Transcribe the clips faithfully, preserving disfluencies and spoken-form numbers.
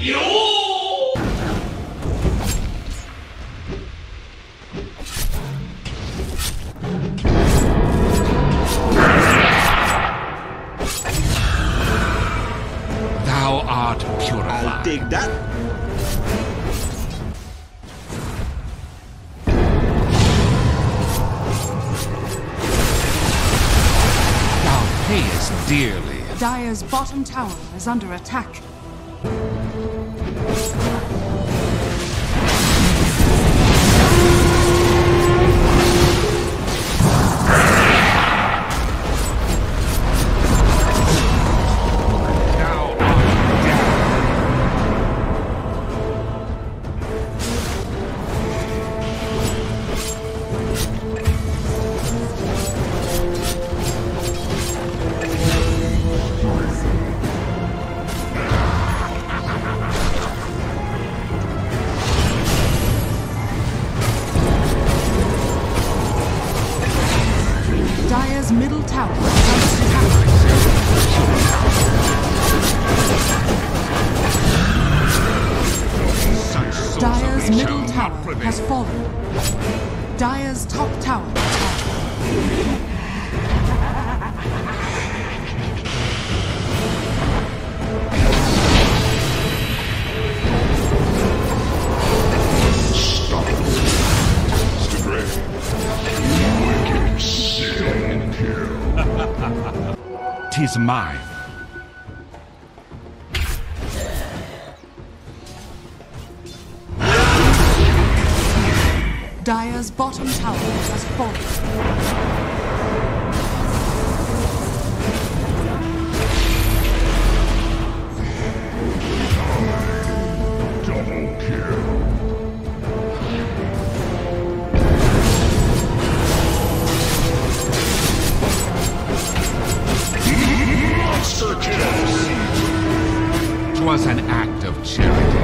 Thou art purified. I'll take that. Dearly. Dire's bottom tower is under attack. Now I'm down. Dire's middle tower is under attack. Dire's middle tower has fallen. Dire's top tower is fallen. Stop it. You wicked sin. Tis mine. Dire's bottom tower has fallen. Was an act of charity.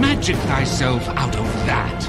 Magic thyself out of that.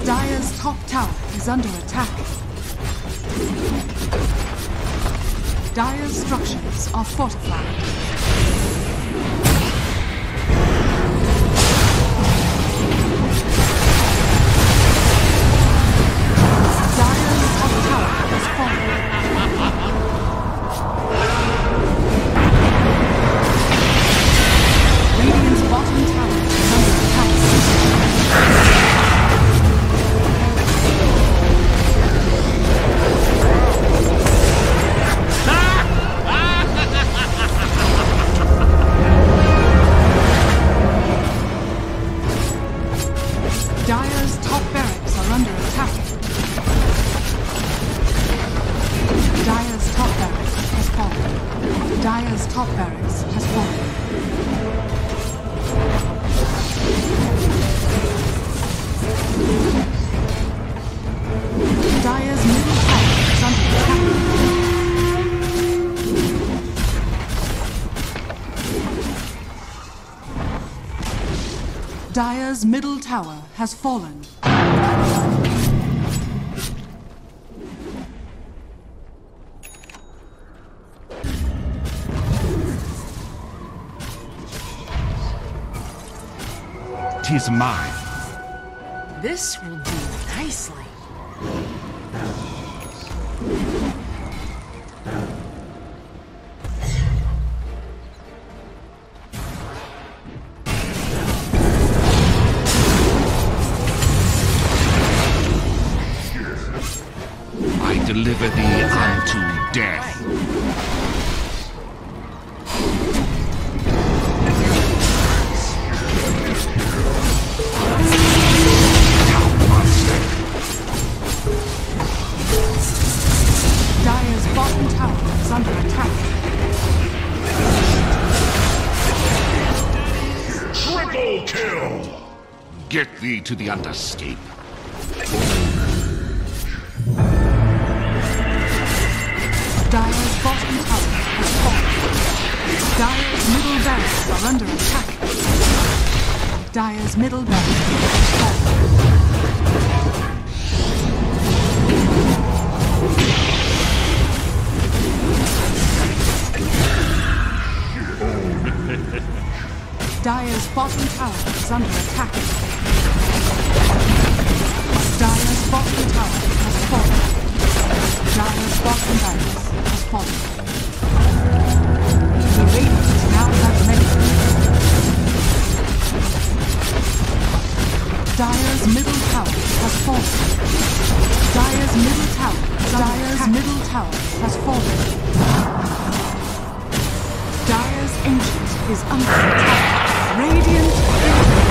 Dire's top tower is under attack. Dire's structures are fortified. Dire's Top barracks has fallen. Dire's middle tower is under attack. Dire's middle tower has fallen. Is mine. This will do nicely. I deliver thee unto death. Get thee to the Underscape. Dire's bottom tower has fallen. Dire's middle barracks are under attack. Dire's middle barracks has fallen. Dire's bottom tower is under attack. Dire's bottom tower has fallen. Dire's bottom barracks has fallen. The Radiant is now fragmented. Dire's middle tower has fallen. Dire's middle tower. Dire's middle tower has fallen. Dire's ancient is under attack. Radiant.